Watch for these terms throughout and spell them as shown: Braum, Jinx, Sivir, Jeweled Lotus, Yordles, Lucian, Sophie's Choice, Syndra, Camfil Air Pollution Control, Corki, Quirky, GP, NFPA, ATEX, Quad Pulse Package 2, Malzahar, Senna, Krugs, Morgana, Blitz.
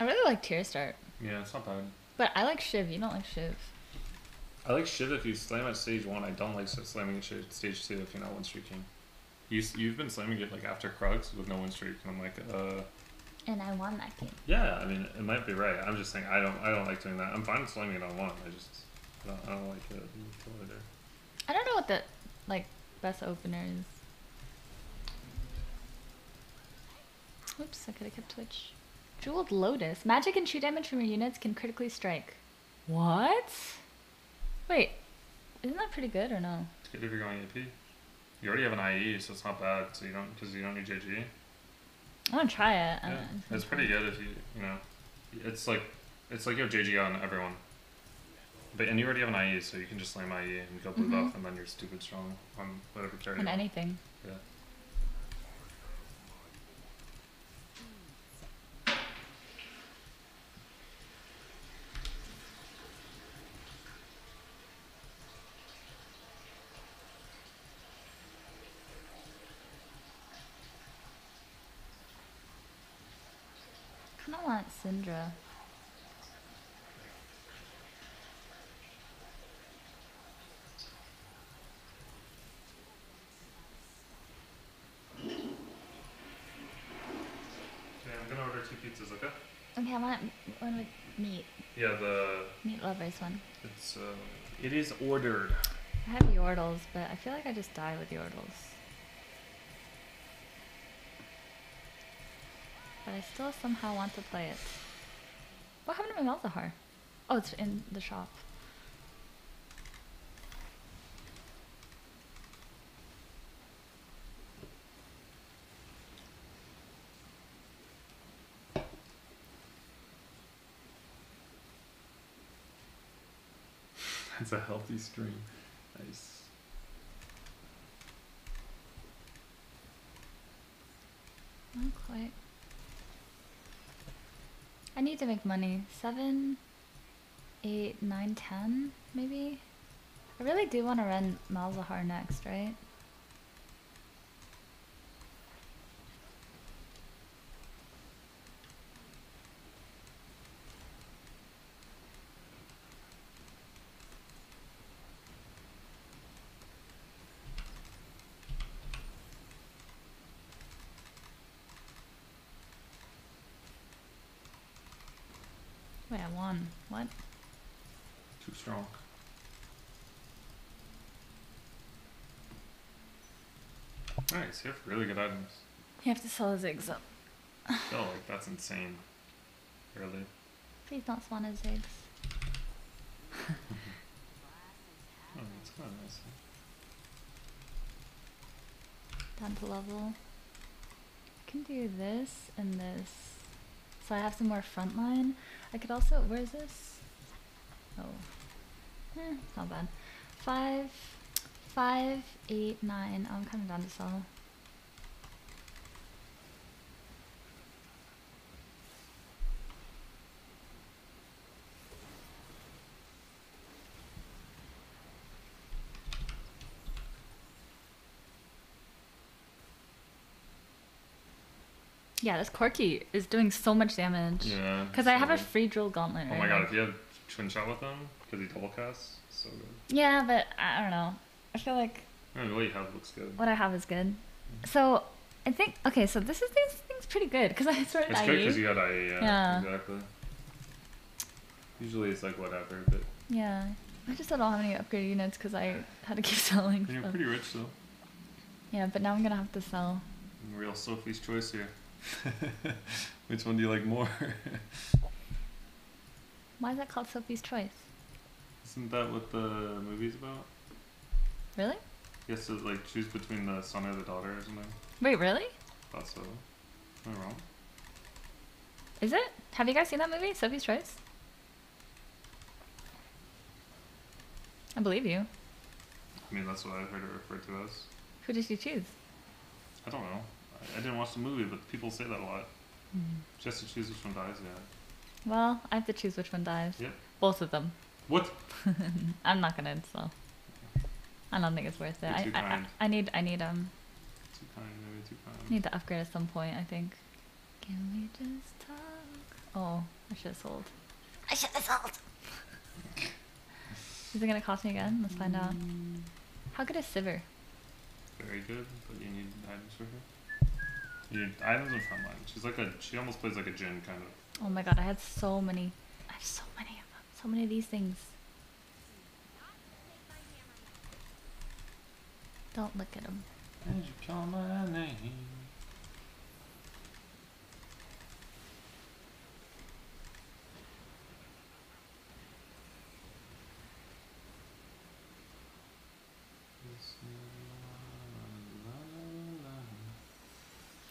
I really like Tear Start. Yeah, it's not bad. But I like Shiv. You don't like Shiv. I like Shiv if you slam at stage 1. I don't like slamming at stage 2 if you're not one streaking. You've been slamming it like after Krugs with no one streak, and I'm like, And I won that game. Yeah, I mean, it might be right. I'm just saying I don't like doing that. I'm fine slamming it on one. I don't like it. I don't know what the best opener is. Oops, I could have kept Twitch. Jeweled Lotus. Magic and true damage from your units can critically strike. What? Wait, isn't that pretty good or no? It's good if you're going AP. You already have an IE, so it's not bad. So you don't need JG. I want to try it. Yeah. It's pretty good if you know. It's like you have JG on everyone. And you already have an IE, so you can just slam IE and go blue buff, and then you're stupid strong on whatever character. On anything. Yeah. I want Syndra. Okay, I'm gonna order 2 pizzas, okay? Okay, I want one with meat. Yeah, the meat lovers one. It's it is ordered. I have Yordles, but I feel like I just die with Yordles. But I still somehow want to play it. What happened to my Malzahar? Oh, it's in the shop. That's a healthy stream. Nice. Not quite. I need to make money. 7, 8, 9, 10, maybe? I really do want to run Malzahar next, right? Wait, I won. What? Too strong. Nice, you have really good items. You have to sell his eggs up. Oh, like that's insane. Really? Please don't swan his eggs. Oh, that's kind of nice. Down to level. I can do this and this. So I have some more frontline. I could also, where is this? Oh, it's not bad. 5, 5, 8, 9. Oh, I'm kind of down to sell. Yeah, this Corki is doing so much damage. Yeah. Because I have a free drill gauntlet. Right? Oh my god, if you had twin shot with him, because he double casts, so good. Yeah, but I don't know. I feel like. I mean, what you have looks good. What I have is good. So I think so this thing's pretty good because I started IE. It's good because you had IE. Yeah. Exactly. Usually it's like whatever, but. Yeah, I just don't have any upgraded units because I had to keep selling. You're pretty rich though. Yeah, but now I'm gonna have to sell. Real Sophie's Choice here. Which one do you like more? Why is that called Sophie's Choice? Isn't that what the movie's about? Really? You have to like choose between the son or the daughter or something. Wait, really? I thought so. Am I wrong? Is it? Have you guys seen that movie, Sophie's Choice? I believe you. I mean, that's what I've heard it referred to as. Who did you choose? I don't know. I didn't watch the movie, but people say that a lot. She has to choose which one dies, yeah. Well, I have to choose which one dies. Yep. Both of them. What? I'm not gonna install. I don't think it's worth it. You're too kind. I need Too kind, maybe too kind. Need to upgrade at some point, I think. Can we just talk Oh, I should have sold. I should have sold! Is it gonna cost me again? Let's find out. How good is Sivir? Very good, but you need items for her. You need items in front line. She's like a, she almost plays like a djinn kind of. Oh my god, I had so many. I have so many of them. So many of these things. Don't look at them. Did you call my name?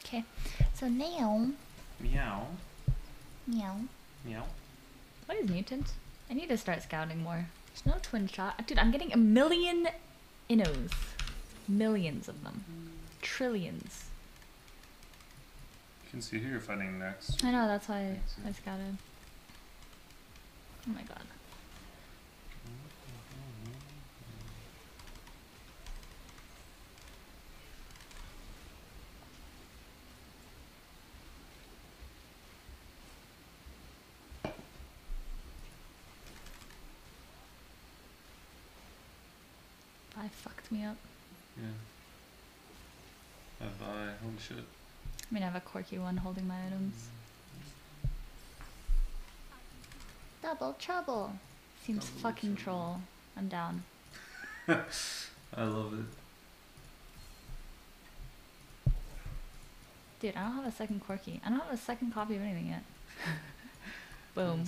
Okay, so now. Meow. Meow. Meow. What is mutant? I need to start scouting more. There's no twin shot. Dude, I'm getting a million innos. Millions of them. Trillions. You can see who you're fighting next. I know, that's why I scouted. Oh my god. Fucked me up. Yeah. Bye-bye. Holy shit. I mean, I have a Corki one holding my items. Double trouble. Seems double fucking trouble. Troll. I'm down. I love it. Dude, I don't have a second Corki. I don't have a second copy of anything yet. Boom.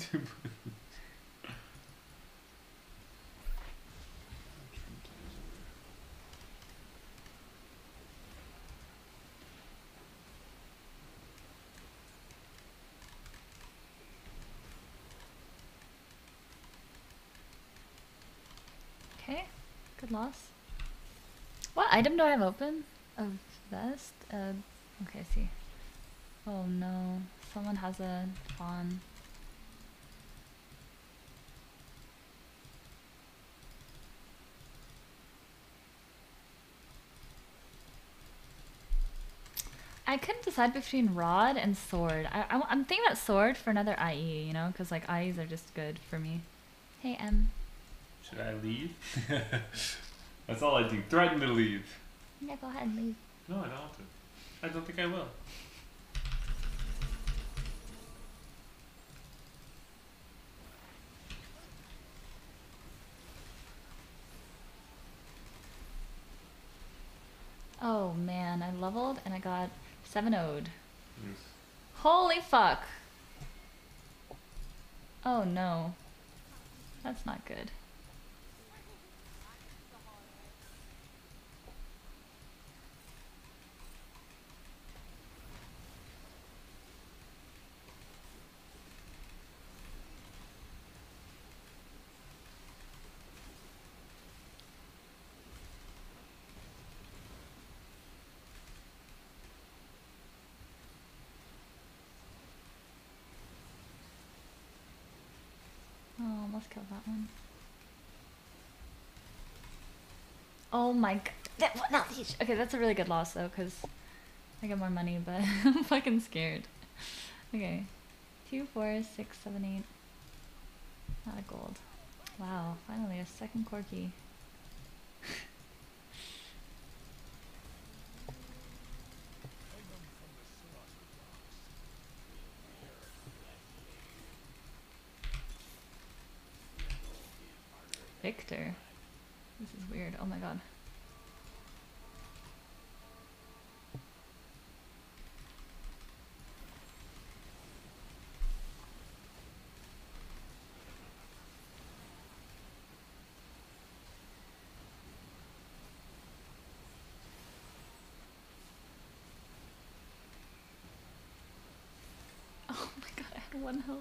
Loss. What item do I have open? A vest? Okay, I see. Oh no. Someone has a fawn. I couldn't decide between rod and sword. I'm thinking about sword for another IE, you know? Because like IEs are just good for me. Hey, M. Should I leave? That's all I do. Threaten to leave. Yeah, go ahead and leave. No, I don't want to. I don't think I will. Oh man, I leveled and I got 7-0'd. Yes. Holy fuck! Oh no. That's not good. Let's kill that one. Oh my god. Okay, that's a really good loss though, because I get more money, but I'm fucking scared. Okay. 2, 4, 6, 7, 8. Not a gold. Wow, finally a second Corki. Victor. This is weird. Oh my god. Oh my god, I had 1 health.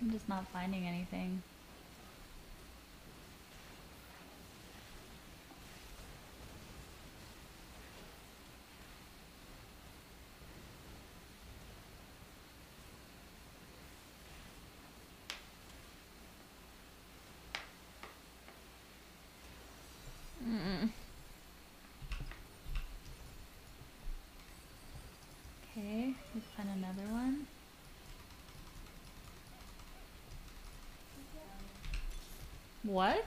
I'm just not finding anything. What?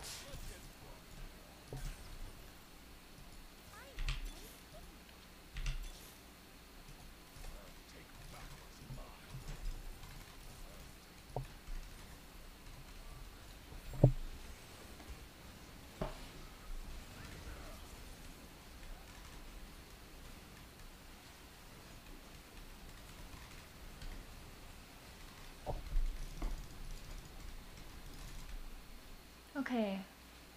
Okay,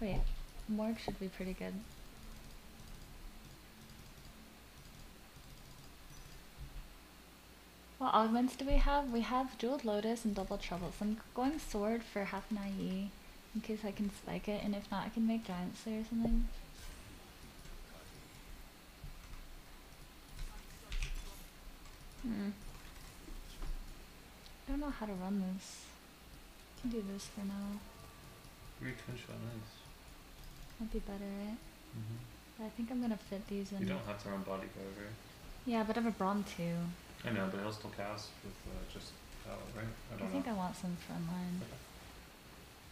wait, Morg should be pretty good. What augments do we have? We have Jeweled Lotus and Double Troubles. I'm going Sword for half Naive in case I can spike it, and if not I can make Giant Slayer or something. I don't know how to run this. I can do this for now. Reconshot is. That'd be better, right? Mm-hmm. But I think I'm gonna fit these in. You don't have to run bodyguard, right? Yeah, but I have a Braum too. I know, but it'll still cast with just power, right? I don't know. I think I want some frontline. Okay.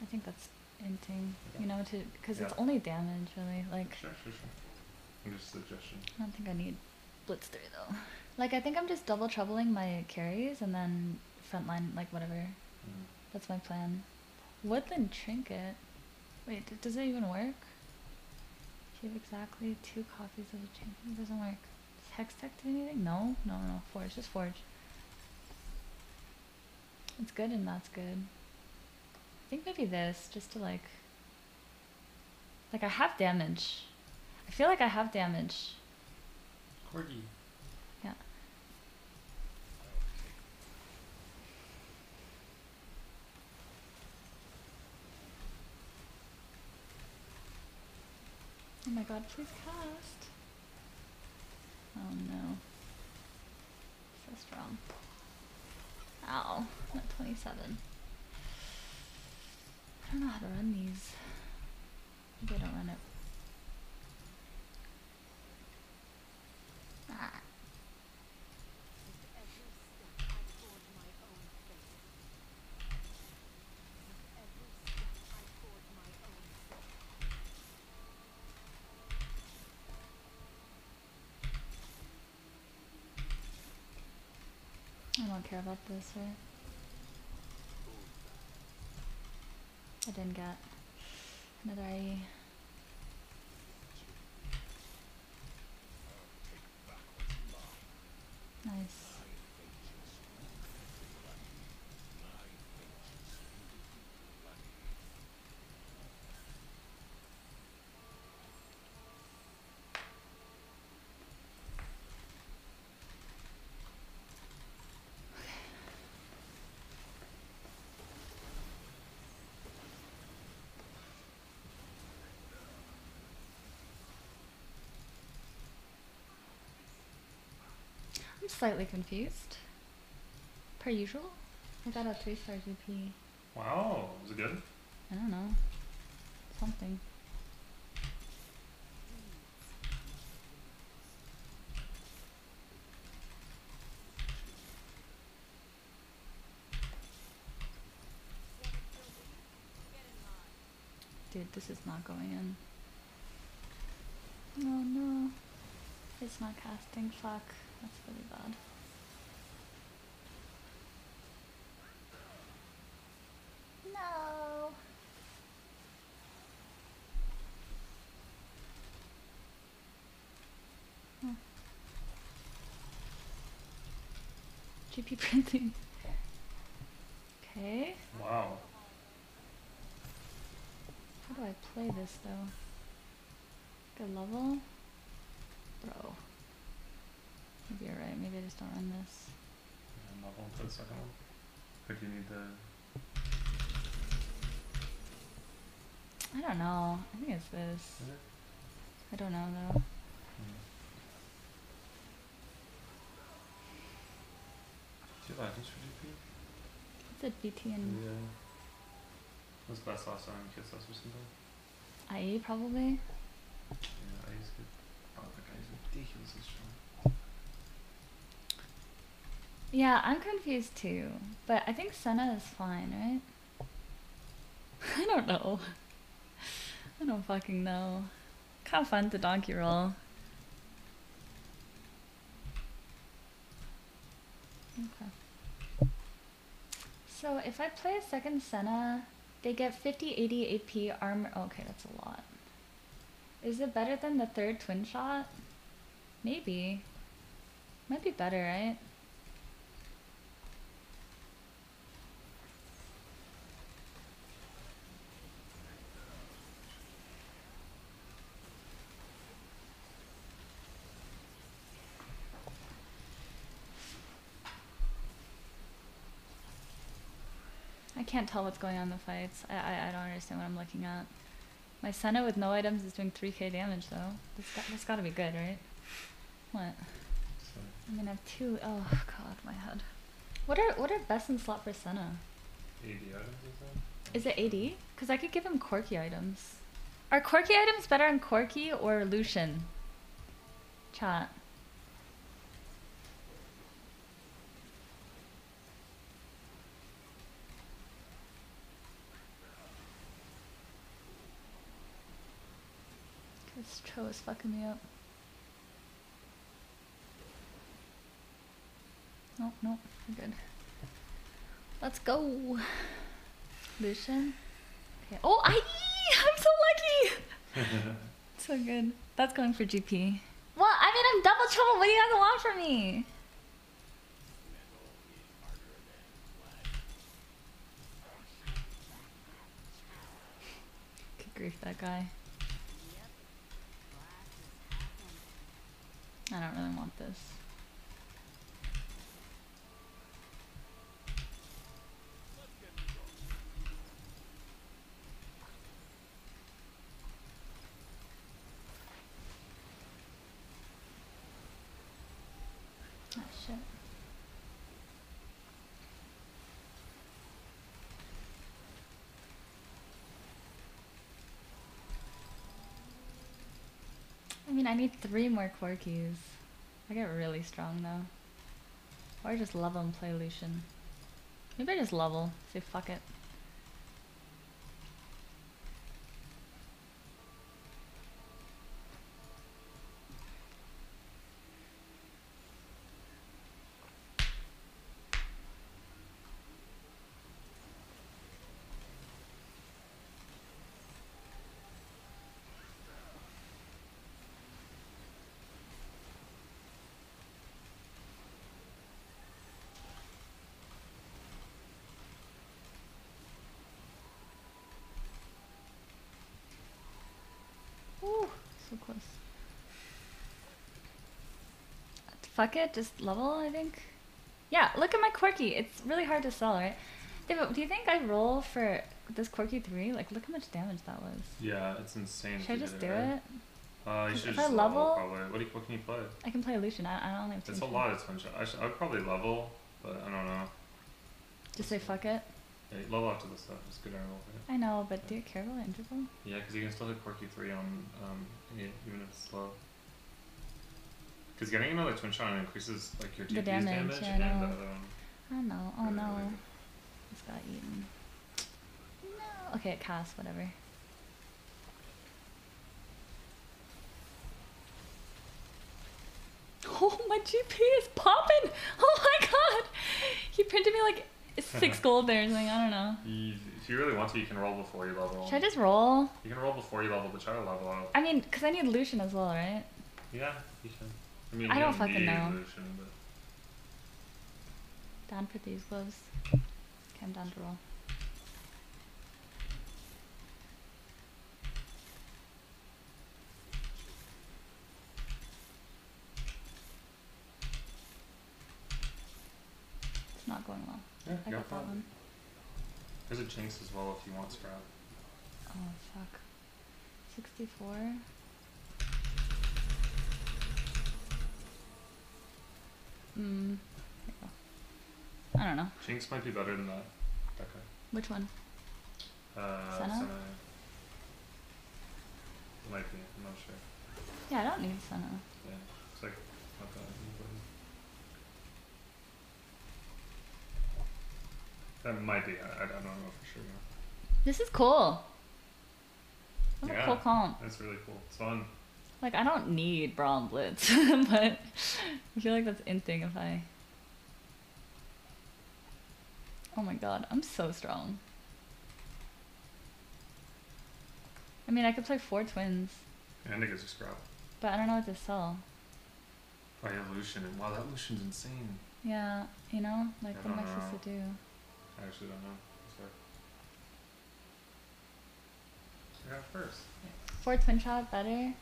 I think that's inting. Okay. You know, because it's only damage, really. Like. Sure. I'm just a suggestion. I don't think I need Blitz 3 though. Like, I think I'm just double troubling my carries and then frontline, like whatever. Mm-hmm. That's my plan. Woodland Trinket? Wait, does it even work? Keep exactly 2 copies of the trinket. It doesn't work. Does Hex Tech do anything? No. Forge. Just Forge. It's good and that's good. I think maybe this, just to like... Like, I have damage. I feel like I have damage. Corgi. Yeah. Oh my god, please cast! Oh no. So strong. Ow, I'm at 27. I don't know how to run these. Maybe I don't run it. Ah. I don't care about this, right? I didn't get another IE. Nice. I'm slightly confused. Per usual, I got a 3-star GP. Wow, was it good? I don't know. Something. Dude, this is not going in. Oh no. It's not casting, fuck. That's really bad. No. Huh. GP printing. Okay. Wow. How do I play this though? Good level? Bro. Maybe you're right, maybe I just don't run this. Yeah, I'm not going to the second one. But you need the... I don't know. I think it's this. Is it? I don't know though. Do you like this for GP? It's at BT and... Yeah. What's the best last time you kissed us or something? IE probably? Yeah, IE's good. Oh, the guy's ridiculously strong. Yeah, I'm confused too, but I think Senna is fine, right? I don't know. I don't fucking know. Kind of fun to donkey roll. Okay. So if I play a second Senna, they get 50, 80 AP armor. Okay, that's a lot. Is it better than the third twin shot? Maybe. Might be better, right? I can't tell what's going on in the fights. I don't understand what I'm looking at. My Senna with no items is doing 3k damage though. That's gotta be good, right? What? Sorry. I'm gonna have two. Oh god, my head. What are best in slot for Senna? 80 items is that? Is it 80? Because I could give him Corki items. Are Corki items better on Corki or Lucian? Chat. This tro is fucking me up. Nope, nope, we're good. Let's go! Lucian? Okay. Oh, aye! I'm so lucky! So good. That's going for GP. Well, I mean, I'm double trouble. What do you guys want from me? Good grief, that guy. I don't really want this. Oh shit. I mean, I need 3 more Quirkies. I get really strong though. Or just level and play Lucian. Maybe I just level, say fuck it. So close. Fuck it, just level, I think. Yeah, look at my Quirky. It's really hard to sell, right? David, do you think I roll for this Quirky 3? Like, look how much damage that was. Yeah, it's insane. Should I just do it? You should just level probably. What can you play? I can play Lucian. I don't have to. It's a lot of twin shot. I'd probably level, but I don't know. Just say fuck it? Yeah, level up to this stuff. It's good roll. Yeah. I know, but yeah. Do you care about interval? Yeah, because you can still hit Quirky 3 on even if it's slow. Because getting another twin shot increases like your TP's damage yeah, and I know. The other one. I know. Oh no, really. It's got eaten. No. Okay, it casts whatever. Oh, my GP is popping! Oh my god, he printed me like. It's 6 gold there or something, I don't know. If you really want to, you can roll before you level. Should I just roll? You can roll before you level, but try to level up. I mean, because I need Lucian as well, right? Yeah, you should. I mean, I don't fucking know. Lucian, but... Down for these gloves. Okay, I'm down to roll. It's not going well. Yeah, I got that one. There's a Jinx as well if you want Sprout. Oh, fuck. 64. I don't know. Jinx might be better than that. Okay. Which one? Senna? Senna. It might be. I'm not sure. Yeah, I don't need Senna. Yeah. It's like, not that important. That might be. I don't know for sure. This is cool. What a cool so calm. That's really cool. It's fun. Like, I don't need Brawl and Blitz, but I feel like that's instinct if I... Oh my god, I'm so strong. I mean, I could play 4 twins. Yeah, niggas are scrub. But I don't know what to sell. Probably a Lucian, and wow, that Lucian's insane. Yeah, you know? Like, what am I supposed to do? I actually don't know. I got first. 4 twin shot, better.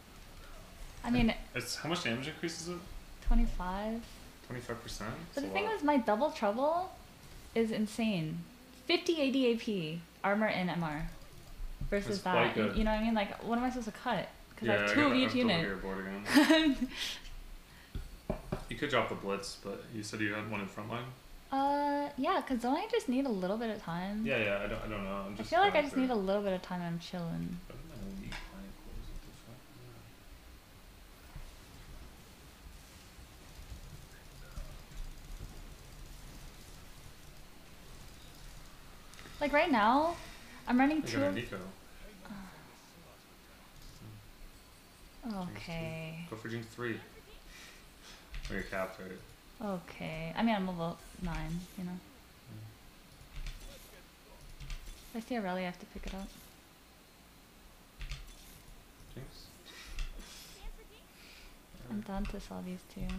I mean, it's how much damage increase is it? 25. 25%. But the thing is, my double trouble is insane. 50 AD AP, armor and MR, versus that. And, you know what I mean? Like, what am I supposed to cut? Because I have 2 of each unit. You could drop the Blitz, but you said you had 1 in frontline. Yeah, because don't I just need a little bit of time? Yeah, yeah, I don't know. I'm just I feel like I just need a little bit of time and I'm chilling. Like right now, I'm running 2 of... Okay. Go for Jinx 3. Or your cap, right? Okay. I mean, I'm level 9, you know. Yeah. If I see a rally, I have to pick it up. Jinx. I'm down to sell these 2. I'll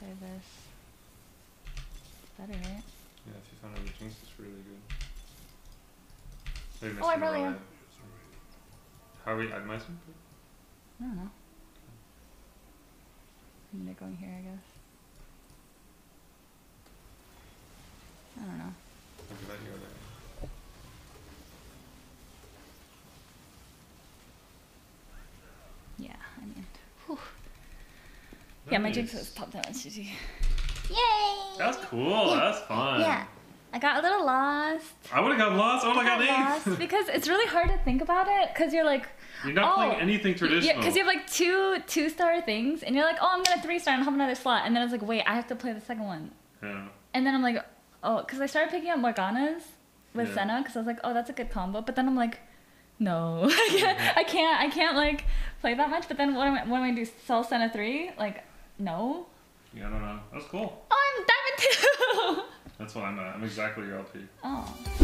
play this. It's better, right? Yeah, if you found out the Jinx, it's really good. Maybe I really am. How are we admising? I don't know. Okay. I'm gonna go in here, I guess. I don't know. Yeah, I mean, whew. Yeah, my Jinx was top down on GG. Yay! That's cool. Yeah. That's fun. Yeah, I got a little lost. I would have gotten lost. Oh my god, lost because it's really hard to think about it because you're like, you're not playing anything traditional. Because you have like 2 2-star things, and you're like, oh, I'm gonna 3-star and have another slot, and then I was like, wait, I have to play the second one. Yeah. And then I'm like, oh, because I started picking up Morganas with Senna, because I was like, oh, that's a good combo. But then I'm like, no, I can't like play that much. But then what am I gonna do? Sell Senna 3? Like, no. Yeah, I don't know. That's cool. Oh, I'm diamond 2. That's what I'm exactly your LP. Oh.